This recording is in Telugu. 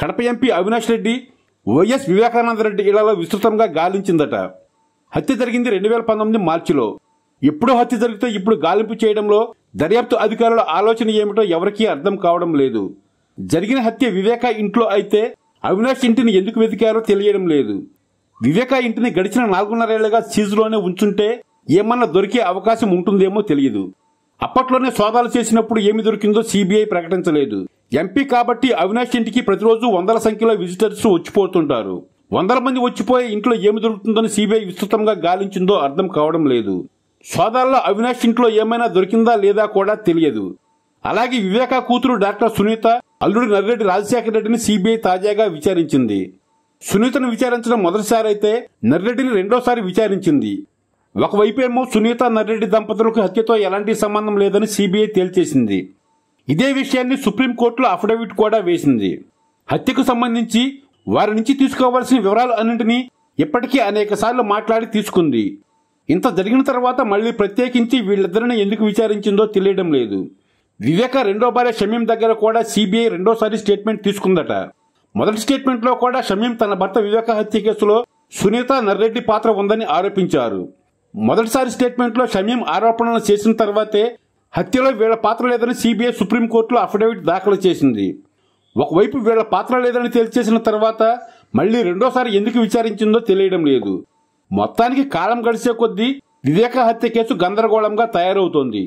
కడప ఎంపీ అవినాష్ రెడ్డి వైఎస్ వివేకానంద రెడ్డి ఇళ్లలో విస్తృతంగా గాలించిందట. హత్య జరిగింది 2019 మార్చిలో. ఎప్పుడు హత్య జరిగితే ఇప్పుడు గాలింపు చేయడంలో దర్యాప్తు అధికారుల ఆలోచన ఏమిటో ఎవరికీ అర్థం కావడం లేదు. జరిగిన హత్య వివేక ఇంట్లో అయితే అవినాష్ ఇంటిని ఎందుకు వెతికారో తెలియడం లేదు. వివేక ఇంటిని గడిచిన 4.5 ఏళ్లుగా సీజులోనే ఉంచుంటే ఏమన్నా దొరికే అవకాశం ఉంటుందేమో తెలియదు. అప్పట్లోనే సోదాలు చేసినప్పుడు ఏమి దొరికిందో సిబిఐ ప్రకటించలేదు. ఎంపీ కాబట్టి అవినాష్ ఇంటికి ప్రతిరోజు వందల సంఖ్యలో విజిటర్స్ వచ్చిపోతుంటారు. 100 మంది వచ్చిపోయే ఇంట్లో ఏమి దొరుకుతుందని సిబిఐ విస్తృతంగా గాలించిందో అర్థం కావడం లేదు. సోదాల్లో అవినాష్ ఇంట్లో ఏమైనా దొరికిందా లేదా కూడా తెలియదు. అలాగే వివేక కూతురు డాక్టర్ సునీత అల్లుడు నర్రెడ్డి రాజశేఖర రెడ్డిని సిబిఐ తాజాగా విచారించింది. సునీతను విచారించడం మొదటిసారి అయితే నర్రెడ్డిని రెండోసారి విచారించింది. ఒకవైపేమో సునీత నర్రెడ్డి దంపతులకు హత్యతో ఎలాంటి సంబంధం లేదని సిబిఐ తేల్చేసింది. ఇదే విషయాన్ని సుప్రీంకోర్టులో అఫిడవిట్ కూడా వేసింది. హత్యకు సంబంధించి వారి నుంచి తీసుకోవాల్సిన వివరాలు అన్నింటినీ ఇప్పటికీ అనేకసార్లు మాట్లాడి తీసుకుంది. ఇంత జరిగిన తర్వాత మళ్లీ ప్రత్యేకించి వీళ్ళిద్దరిని ఎందుకు విచారించిందో తెలియడం లేదు. వివేక రెండో భార్య షమీం దగ్గర కూడా సిబిఐ రెండోసారి స్టేట్మెంట్ తీసుకుందట. మొదటి స్టేట్మెంట్లో కూడా షమీం తన భర్త వివేక హత్య కేసులో సునీత నర్రెడ్డి పాత్ర ఉందని ఆరోపించారు. మొదటిసారి స్టేట్మెంట్లో షమీం ఆరోపణలు చేసిన తర్వాతే హత్యలో వీళ్ల పాత్ర లేదని సిబిఐ సుప్రీంకోర్టులో అఫిడవిట్ దాఖలు చేసింది. ఒకవైపు వీళ్ల పాత్ర లేదని తేల్చేసిన తర్వాత మళ్లీ రెండోసారి ఎందుకు విచారించిందో తెలియడం లేదు. మొత్తానికి కాలం గడిచే కొద్దీ వివేక హత్య కేసు గందరగోళంగా తయారవుతోంది.